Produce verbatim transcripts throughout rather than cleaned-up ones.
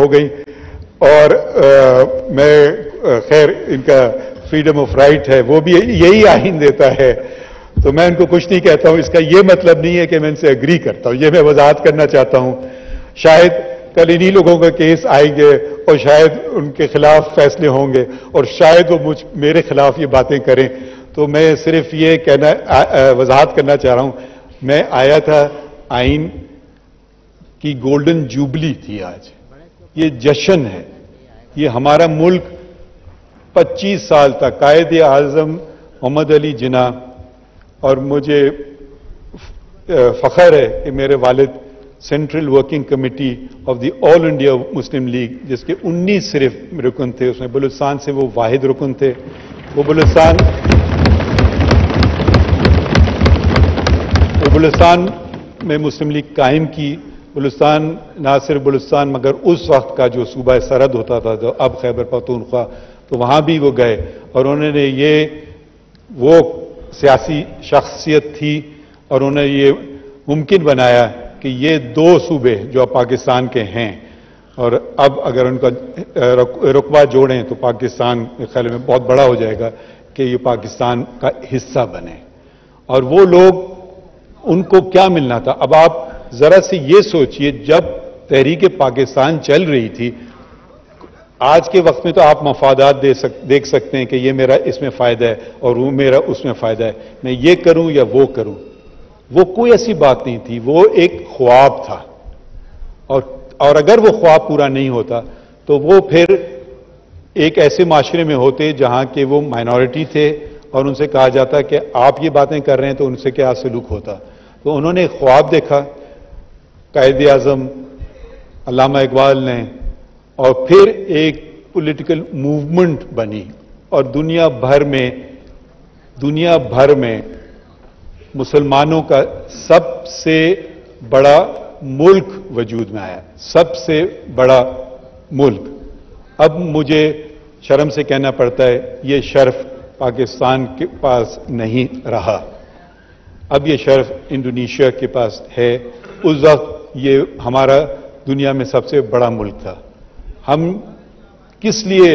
हो गई और आ, मैं खैर इनका फ्रीडम ऑफ राइट है वो भी यही आईन देता है, तो मैं इनको कुछ नहीं कहता हूं। इसका ये मतलब नहीं है कि मैं इनसे एग्री करता हूं, ये मैं वजाहत करना चाहता हूं। शायद कल इन्हीं लोगों का केस आएंगे और शायद उनके खिलाफ फैसले होंगे और शायद वो मुझ मेरे खिलाफ ये बातें करें, तो मैं सिर्फ ये कहना आ, आ, वजाहत करना चाह रहा हूं। मैं आया था, आइन की गोल्डन जूबली थी, आज ये जश्न है। ये हमारा मुल्क पच्चीस साल तक कायद-ए-आज़म मोहम्मद अली जिन्ना, और मुझे फख्र है कि मेरे वालिद central working committee of the All India Muslim League, जिसके उन्नीस सिर्फ रुकन थे, उसमें बलूचिस्तान से वो वाहिद रुकन थे। वो बलूचिस्तान बलूचिस्तान में मुस्लिम लीग कायम की। बलूचिस्तान ना सिर्फ बलूचिस्तान मगर उस वक्त का जो सूबा सरहद होता था, जो अब खैबर पख्तूनख्वा, तो वहां भी वो गए और उन्होंने ये वो सियासी शख्सियत थी और उन्हें ये मुमकिन बनाया कि ये दो सूबे जो अब पाकिस्तान के हैं, और अब अगर उनका रुकबा जोड़ें तो पाकिस्तान के ख्याल में बहुत बड़ा हो जाएगा कि ये पाकिस्तान का हिस्सा बने। और वो लोग, उनको क्या मिलना था? अब आप जरा से ये सोचिए, जब तहरीक पाकिस्तान चल रही थी, आज के वक्त में तो आप मफादात दे सक, देख सकते हैं कि ये मेरा इसमें फायदा है और वो मेरा उसमें फायदा है, मैं ये करूं या वो करूं। वो कोई ऐसी बात नहीं थी, वो एक ख्वाब था, और और अगर वो ख्वाब पूरा नहीं होता तो वो फिर एक ऐसे माशरे में होते जहां के वो माइनॉरिटी थे और उनसे कहा जाता कि आप ये बातें कर रहे हैं तो उनसे क्या सलूक होता। तो उन्होंने ख्वाब देखा, कायदे आज़म अल्लामा इकबाल ने, और फिर एक पॉलिटिकल मूवमेंट बनी और दुनिया भर में दुनिया भर में मुसलमानों का सबसे बड़ा मुल्क वजूद में आया, सबसे बड़ा मुल्क। अब मुझे शर्म से कहना पड़ता है ये शर्फ पाकिस्तान के पास नहीं रहा, अब ये शर्फ इंडोनेशिया के पास है। उस वक्त ये हमारा दुनिया में सबसे बड़ा मुल्क था। हम किस लिए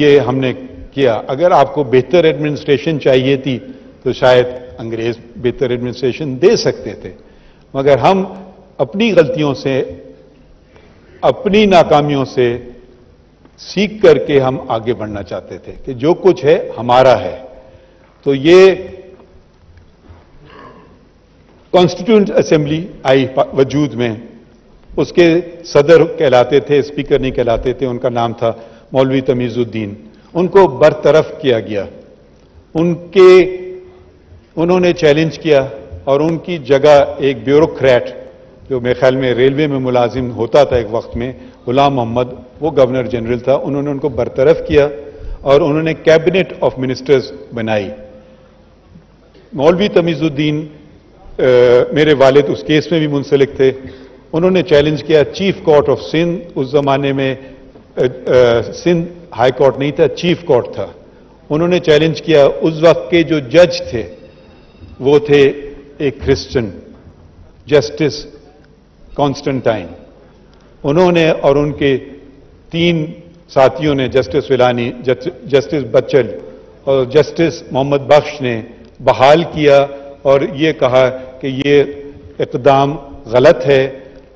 ये हमने किया? अगर आपको बेहतर एडमिनिस्ट्रेशन चाहिए थी तो शायद अंग्रेज बेहतर एडमिनिस्ट्रेशन दे सकते थे, मगर हम अपनी गलतियों से, अपनी नाकामियों से सीख करके हम आगे बढ़ना चाहते थे कि जो कुछ है हमारा है। तो ये कॉन्स्टिट्यूंट असेंबली आई वजूद में, उसके सदर कहलाते थे, स्पीकर नहीं कहलाते थे, उनका नाम था मौलवी तमीजुद्दीन। उनको बरतरफ किया गया, उनके उन्होंने चैलेंज किया और उनकी जगह एक ब्यूरोक्रेट, जो मेरे ख्याल में रेलवे में मुलाजिम होता था एक वक्त में, गुलाम मोहम्मद, वो गवर्नर जनरल था, उन्होंने उनको बरतरफ किया और उन्होंने कैबिनेट ऑफ मिनिस्टर्स बनाई। मौलवी तमीजुद्दीन, मेरे वालिद उस केस में भी मुंसलिक थे, उन्होंने चैलेंज किया चीफ कोर्ट ऑफ सिंध। उस जमाने में आ, आ, सिंध हाई कोर्ट नहीं था, चीफ कोर्ट था। उन्होंने चैलेंज किया। उस वक्त के जो जज थे वो थे एक क्रिश्चियन, जस्टिस कॉन्स्टेंटाइन। उन्होंने और उनके तीन साथियों ने, जस्टिस विलानी, जस्टिस बचल और जस्टिस मोहम्मद बख्श ने बहाल किया और ये कहा कि ये इक़दाम गलत है,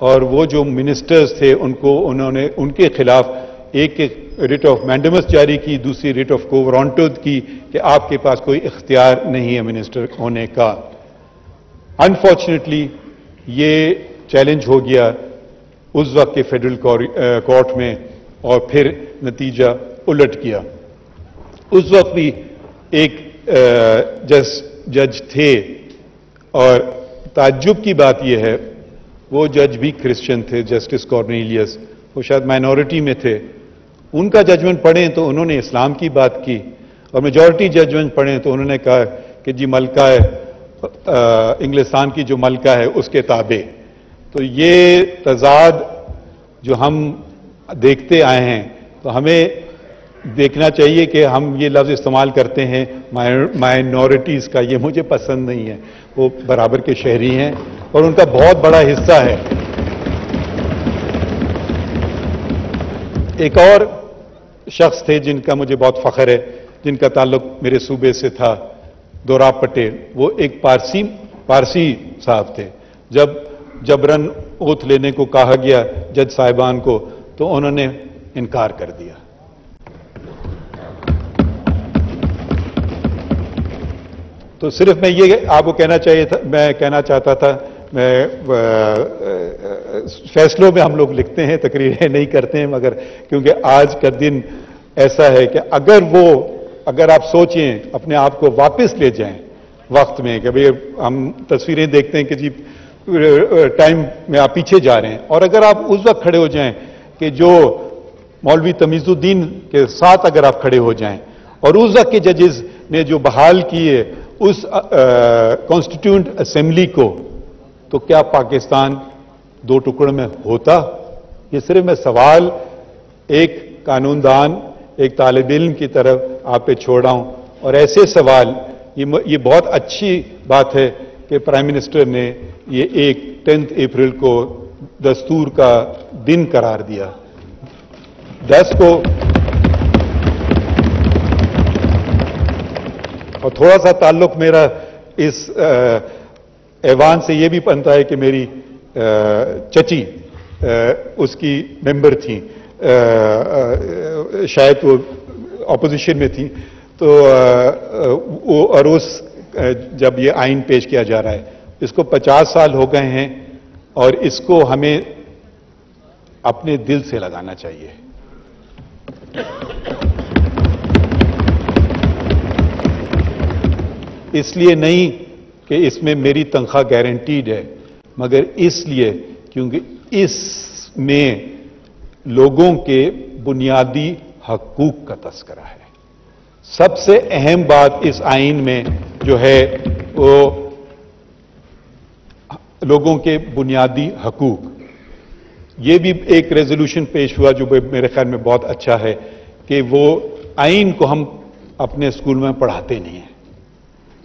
और वो जो मिनिस्टर्स थे उनको उन्होंने उनके खिलाफ एक एक रिट ऑफ मैंडमस जारी की, दूसरी रिट ऑफ कोवरांटो की कि आपके पास कोई इख्तियार नहीं है मिनिस्टर होने का। अनफॉर्चुनेटली ये चैलेंज हो गया उस वक्त के फेडरल कोर्ट में और फिर नतीजा उलट गया। उस वक्त भी एक जज जज थे, और ताज्जुब की बात यह है वो जज भी क्रिश्चियन थे, जस्टिस कॉर्नेलियस। वो शायद माइनॉरिटी में थे। उनका जजमेंट पढ़ें तो उन्होंने इस्लाम की बात की, और मेजॉरिटी जजमेंट पढ़ें तो उन्होंने कहा कि जी मलका है, इंग्लिस्तान की जो मलका है उसके ताबे। तो ये तजाद जो हम देखते आए हैं, तो हमें देखना चाहिए कि हम ये लफ्ज़ इस्तेमाल करते हैं माइनॉरिटीज़ का, ये मुझे पसंद नहीं है। वो बराबर के शहरी हैं और उनका बहुत बड़ा हिस्सा है। एक और शख्स थे जिनका मुझे बहुत फख्र है, जिनका ताल्लुक मेरे सूबे से था, दुर्राब पटेल। वो एक पारसी पारसी साहब थे। जब जबरन ओथ लेने को कहा गया जज साहिबान को, तो उन्होंने इनकार कर दिया। तो सिर्फ मैं ये आपको कहना चाहिए था, मैं कहना चाहता था, मैं फैसलों में हम लोग लिखते हैं, तकरीरें नहीं करते हैं, मगर क्योंकि आज का दिन ऐसा है कि अगर वो अगर आप सोचें, अपने आप को वापस ले जाएं वक्त में, कि भाई हम तस्वीरें देखते हैं कि जी टाइम में आप पीछे जा रहे हैं, और अगर आप उस वक्त खड़े हो जाएं कि जो मौलवी तमीजुद्दीन के साथ अगर आप खड़े हो जाएं, और उस वक्त के जजेस ने जो बहाल किए उस कॉन्स्टिट्यूंट असेंबली को, तो क्या पाकिस्तान दो टुकड़ों में होता? ये सिर्फ मैं सवाल एक कानूनदान, एक तालिब इल्म की तरफ आप पे छोड़ा हूं। और ऐसे सवाल, ये ये बहुत अच्छी बात है कि प्राइम मिनिस्टर ने ये एक टेंथ अप्रैल को दस्तूर का दिन करार दिया। दस को, और थोड़ा सा ताल्लुक मेरा इस ऐवान से यह भी बनता है कि मेरी आ, चची आ, उसकी मेंबर थी, आ, आ, शायद वो ऑपोजिशन में थी, तो आ, वो, और उस जब ये आइन पेश किया जा रहा है, इसको पचास साल हो गए हैं, और इसको हमें अपने दिल से लगाना चाहिए। इसलिए नहीं कि इसमें मेरी तनख्वाह गारंटीड है, मगर इसलिए क्योंकि इसमें लोगों के बुनियादी हकूक का तस्करा है। सबसे अहम बात इस आइन में जो है वो लोगों के बुनियादी हकूक। ये भी एक रेजोल्यूशन पेश हुआ जो मेरे ख्याल में बहुत अच्छा है कि वो आइन को हम अपने स्कूल में पढ़ाते नहीं हैं।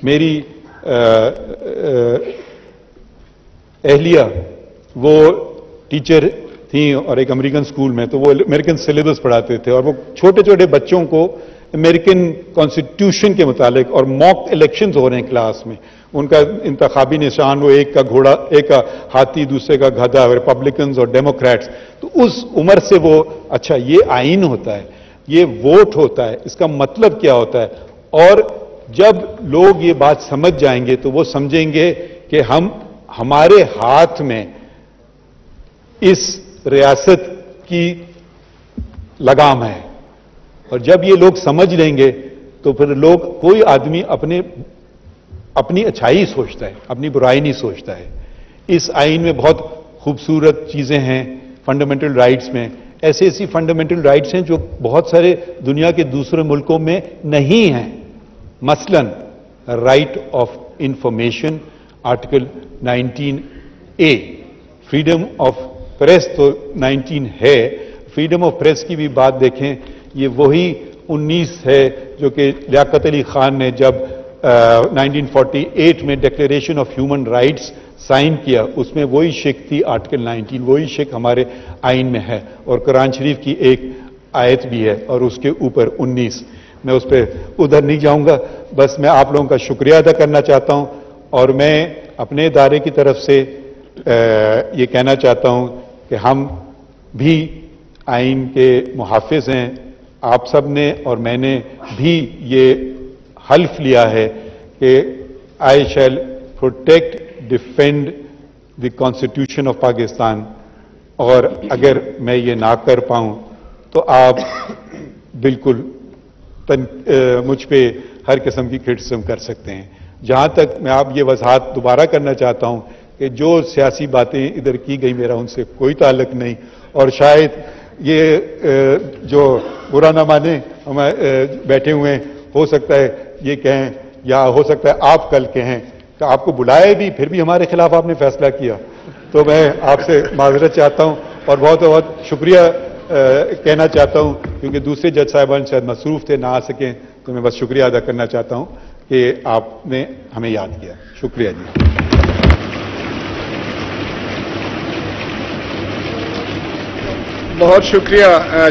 मेरी अहलिया वो टीचर थी और एक अमेरिकन स्कूल में, तो वो अमेरिकन सिलेबस पढ़ाते थे, और वो छोटे छोटे बच्चों को अमेरिकन कॉन्स्टिट्यूशन के मुताबिक, और मॉक इलेक्शंस हो रहे हैं क्लास में, उनका इंतखाबी निशान वो एक का घोड़ा, एक का हाथी, दूसरे का गधा, रिपब्लिकन्स और डेमोक्रेट्स। तो उस उम्र से वो, अच्छा ये आइन होता है, ये वोट होता है, इसका मतलब क्या होता है। और जब लोग ये बात समझ जाएंगे तो वो समझेंगे कि हम, हमारे हाथ में इस रियासत की लगाम है। और जब ये लोग समझ लेंगे तो फिर लोग, कोई आदमी अपने अपनी अच्छाई सोचता है, अपनी बुराई नहीं सोचता है। इस आइन में बहुत खूबसूरत चीजें हैं फंडामेंटल राइट्स में। ऐसी ऐसी फंडामेंटल राइट्स हैं जो बहुत सारे दुनिया के दूसरे मुल्कों में नहीं हैं। मसलन right of information, article nineteen A, freedom of press तो नाइनटीन है। फ्रीडम ऑफ प्रेस की भी बात देखें, ये वही उन्नीस है जो कि लियाकत अली खान ने जब नाइनटीन फोर्टी एट में declaration of human rights sign किया, उसमें वही शिक थी, आर्टिकल नाइनटीन, वही शिक हमारे आइन में है। और कुरान शरीफ की एक आयत भी है और उसके ऊपर उन्नीस। मैं उस पर उधर नहीं जाऊंगा, बस मैं आप लोगों का शुक्रिया अदा करना चाहता हूं, और मैं अपने इदारे की तरफ से ये कहना चाहता हूं कि हम भी आइन के मुहाफिज हैं। आप सब ने और मैंने भी ये हल्फ लिया है कि I shall protect, defend the constitution of Pakistan. और अगर मैं ये ना कर पाऊं तो आप बिल्कुल तन, मुझ पे हर किस्म की क्रिटिसिज्म कर सकते हैं। जहां तक मैं आप ये वजाहत दोबारा करना चाहता हूं कि जो सियासी बातें इधर की गई, मेरा उनसे कोई ताल्लुक नहीं। और शायद ये जो बुरा ना माने, हम बैठे हुए हैं, हो सकता है ये कहें, या हो सकता है आप कल कहें कि आपको बुलाए भी, फिर भी हमारे खिलाफ आपने फैसला किया। तो मैं आपसे माजरत चाहता हूँ और बहुत बहुत शुक्रिया आ, कहना चाहता हूं, क्योंकि दूसरे जज साहिबान शायद मसरूफ थे, ना आ सकें, तो मैं बस शुक्रिया अदा करना चाहता हूं कि आपने हमें याद किया। शुक्रिया जी। बहुत शुक्रिया।